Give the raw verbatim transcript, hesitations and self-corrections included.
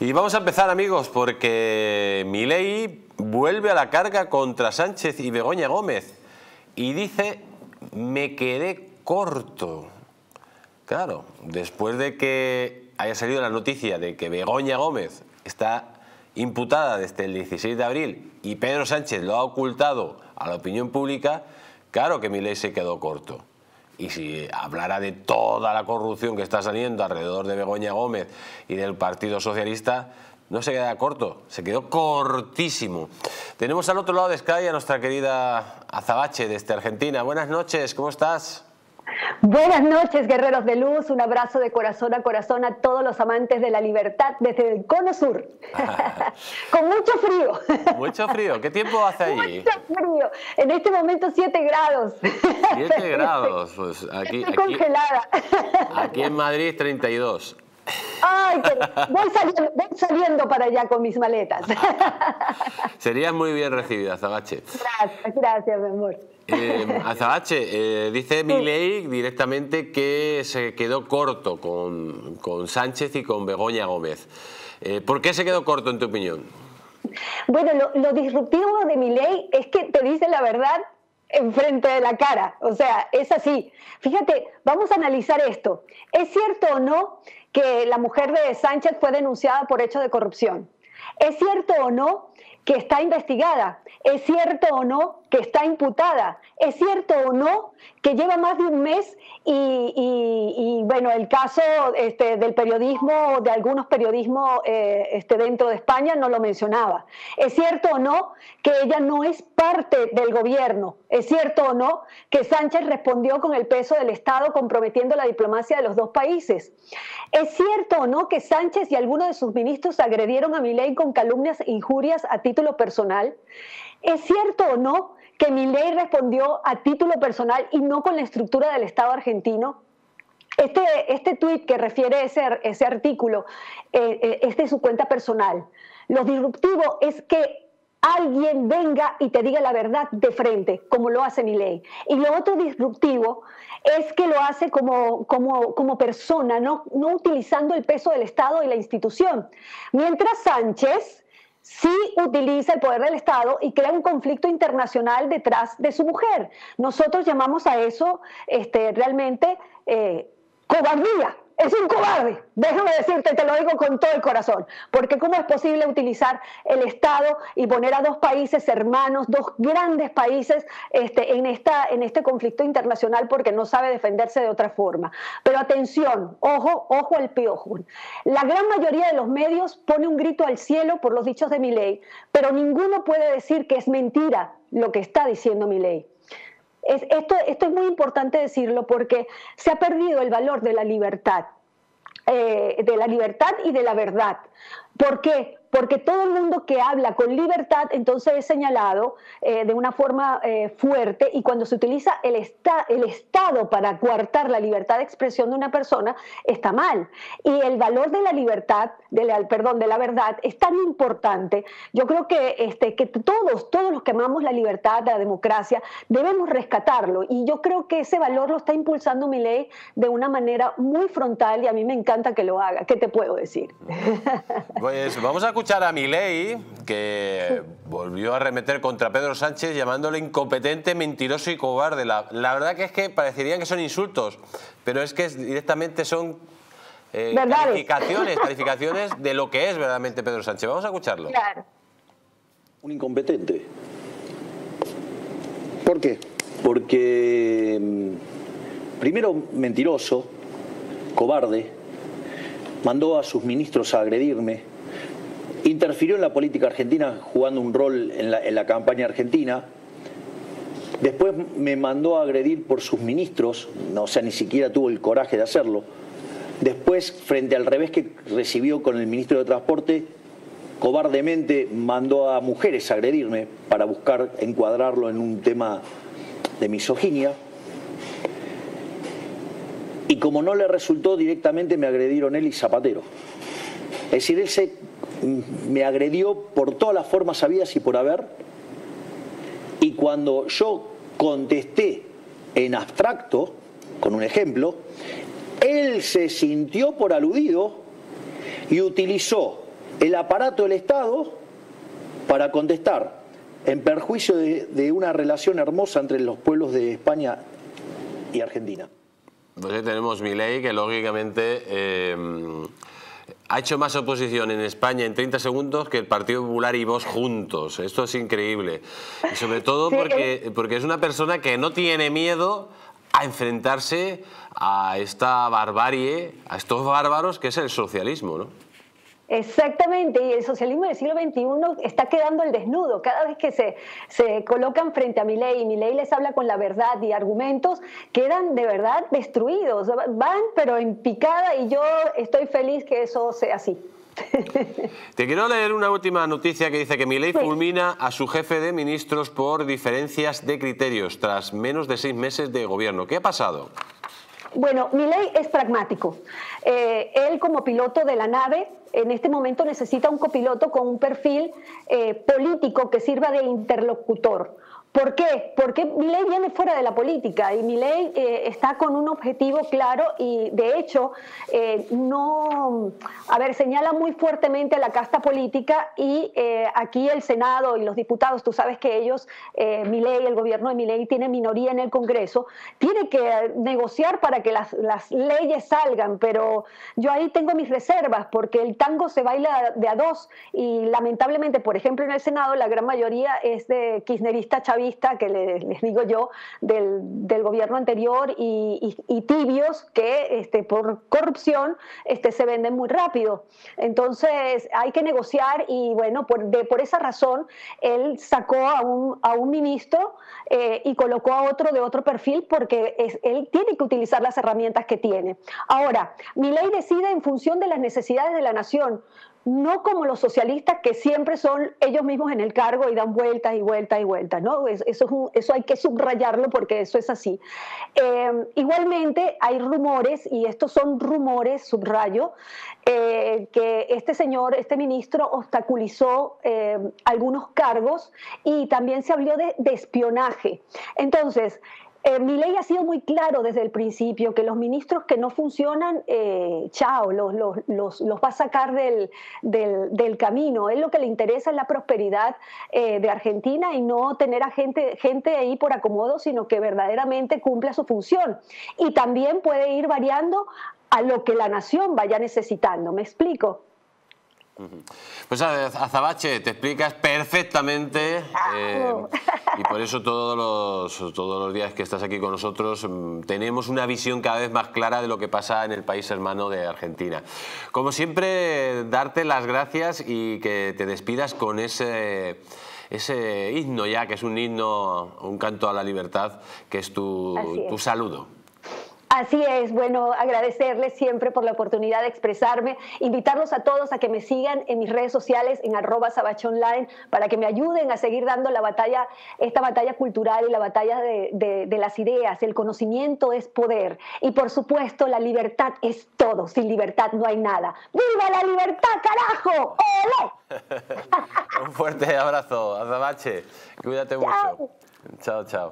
Y vamos a empezar, amigos, porque Milei vuelve a la carga contra Sánchez y Begoña Gómez y dice: me quedé corto. Claro, después de que haya salido la noticia de que Begoña Gómez está imputada desde el dieciséis de abril y Pedro Sánchez lo ha ocultado a la opinión pública, claro que Milei se quedó corto. Y si hablara de toda la corrupción que está saliendo alrededor de Begoña Gómez y del Partido Socialista, no se queda corto, se quedó cortísimo. Tenemos al otro lado de Sky a nuestra querida Azabache desde Argentina. Buenas noches, ¿cómo estás? Buenas noches, guerreros de luz, un abrazo de corazón a corazón a todos los amantes de la libertad desde el cono sur. Con mucho frío. Mucho frío, ¿qué tiempo hace allí? Mucho frío, en este momento siete grados. siete grados, pues aquí... Estoy aquí congelada. Aquí en Madrid treinta y dos. Ay, que voy, saliendo, voy saliendo para allá con mis maletas. Serías muy bien recibida, Azabache. Gracias, gracias, mi amor. Eh, Azabache, eh, dice Milei directamente que se quedó corto con, con Sánchez y con Begoña Gómez. Eh, ¿Por qué se quedó corto, en tu opinión? Bueno, lo, lo disruptivo de Milei es que te dice la verdad enfrente de la cara. O sea, es así. Fíjate, vamos a analizar esto. ¿Es cierto o no que la mujer de Sánchez fue denunciada por hechos de corrupción? ¿Es cierto o no que está investigada? ¿Es cierto o no que está imputada? ¿Es cierto o no que lleva más de un mes y, y, y bueno, el caso este, del periodismo, de algunos periodismos eh, este, dentro de España no lo mencionaba? ¿Es cierto o no que ella no es parte del gobierno? ¿Es cierto o no que Sánchez respondió con el peso del Estado comprometiendo la diplomacia de los dos países? ¿Es cierto o no que Sánchez y algunos de sus ministros agredieron a Milei con calumnias e injurias a título personal? ¿Es cierto o no que Milei respondió a título personal y no con la estructura del Estado argentino? Este, este tuit que refiere ese, ese artículo eh, eh, es de su cuenta personal. Lo disruptivo es que alguien venga y te diga la verdad de frente, como lo hace Milei. Y lo otro disruptivo es que lo hace como, como, como persona, ¿no? No utilizando el peso del Estado y la institución. Mientras Sánchez sí utiliza el poder del Estado y crea un conflicto internacional detrás de su mujer. Nosotros llamamos a eso este, realmente eh, cobardía. Es un cobarde, déjame decirte, te lo digo con todo el corazón, porque ¿cómo es posible utilizar el Estado y poner a dos países hermanos, dos grandes países este, en, esta, en este conflicto internacional porque no sabe defenderse de otra forma? Pero atención, ojo, ojo al piojo. La gran mayoría de los medios pone un grito al cielo por los dichos de Milei, pero ninguno puede decir que es mentira lo que está diciendo Milei. Es, esto, esto es muy importante decirlo porque se ha perdido el valor de la libertad, eh, de la libertad y de la verdad. ¿Por qué? Porque todo el mundo que habla con libertad entonces es señalado eh, de una forma eh, fuerte, y cuando se utiliza el, esta, el Estado para coartar la libertad de expresión de una persona está mal. Y el valor de la libertad, de la, perdón, de la verdad es tan importante. Yo creo que, este, que todos, todos los que amamos la libertad, la democracia, debemos rescatarlo, y yo creo que ese valor lo está impulsando Milei de una manera muy frontal, y a mí me encanta que lo haga. ¿Qué te puedo decir? Pues vamos a escuchar a Milei, que volvió a arremeter contra Pedro Sánchez llamándole incompetente, mentiroso y cobarde. La, la verdad que es que parecerían que son insultos, pero es que directamente son eh, calificaciones, calificaciones de lo que es verdaderamente Pedro Sánchez. Vamos a escucharlo. Claro. Un incompetente. ¿Por qué? Porque primero mentiroso, cobarde, mandó a sus ministros a agredirme, interfirió en la política argentina jugando un rol en la, en la campaña argentina, después me mandó a agredir por sus ministros, no, o sea, ni siquiera tuvo el coraje de hacerlo, después frente al revés que recibió con el ministro de Transporte, cobardemente mandó a mujeres a agredirme para buscar encuadrarlo en un tema de misoginia, y como no le resultó directamente me agredieron él y Zapatero. Es decir, él se... me agredió por todas las formas habidas y por haber, y cuando yo contesté en abstracto con un ejemplo, él se sintió por aludido y utilizó el aparato del Estado para contestar en perjuicio de, de una relación hermosa entre los pueblos de España y Argentina. Pues tenemos Milei, que lógicamente eh, ha hecho más oposición en España en treinta segundos que el Partido Popular y Vox juntos. Esto es increíble. Y sobre todo porque, porque es una persona que no tiene miedo a enfrentarse a esta barbarie, a estos bárbaros que es el socialismo, ¿no? Exactamente, y el socialismo del siglo veintiuno está quedando al desnudo. Cada vez que se, se colocan frente a Milei y Milei les habla con la verdad y argumentos, quedan de verdad destruidos. Van, pero en picada, y yo estoy feliz que eso sea así. Te quiero leer una última noticia que dice que Milei sí. fulmina a su jefe de ministros por diferencias de criterios tras menos de seis meses de gobierno. ¿Qué ha pasado? Bueno, Milei es pragmático. Eh, él, como piloto de la nave, en este momento necesita un copiloto con un perfil eh, político que sirva de interlocutor. ¿Por qué? Porque Milei viene fuera de la política y Milei eh, está con un objetivo claro y, de hecho, eh, no, a ver, señala muy fuertemente a la casta política y eh, aquí el Senado y los diputados, tú sabes que ellos, eh, Milei, el gobierno de Milei tiene minoría en el Congreso, tiene que negociar para que las, las leyes salgan, pero yo ahí tengo mis reservas porque el tango se baila de a dos y, lamentablemente, por ejemplo, en el Senado la gran mayoría es de kirchnerista chavista, que les, les digo yo, del, del gobierno anterior y, y, y tibios que este, por corrupción este, se venden muy rápido. Entonces hay que negociar y bueno, por, de, por esa razón él sacó a un, a un ministro eh, y colocó a otro de otro perfil porque es, él tiene que utilizar las herramientas que tiene. Ahora, Milei decide en función de las necesidades de la nación, no como los socialistas que siempre son ellos mismos en el cargo y dan vueltas y vueltas y vueltas, ¿no? Eso, es un, eso hay que subrayarlo porque eso es así. Eh, igualmente hay rumores, y estos son rumores, subrayo, eh, que este señor, este ministro, obstaculizó eh, algunos cargos y también se habló de, de espionaje. Entonces, Eh, Milei ha sido muy claro desde el principio que los ministros que no funcionan, eh, chao, los, los, los, los va a sacar del, del, del camino. Él lo que le interesa es la prosperidad eh, de Argentina y no tener a gente, gente ahí por acomodo, sino que verdaderamente cumpla su función. Y también puede ir variando a lo que la nación vaya necesitando. ¿Me explico? Pues Azabache, te explicas perfectamente eh, y por eso todos los, todos los días que estás aquí con nosotros tenemos una visión cada vez más clara de lo que pasa en el país hermano de Argentina. Como siempre, darte las gracias y que te despidas con ese, ese himno ya, que es un himno, un canto a la libertad, que es tu, tu saludo. Así es, bueno, agradecerles siempre por la oportunidad de expresarme, invitarlos a todos a que me sigan en mis redes sociales en arroba Azabache online para que me ayuden a seguir dando la batalla, esta batalla cultural y la batalla de, de, de las ideas. El conocimiento es poder y, por supuesto, la libertad es todo. Sin libertad no hay nada. ¡Viva la libertad, carajo! ¡Olé! Un fuerte abrazo, Azabache. Cuídate mucho. Chao, chao.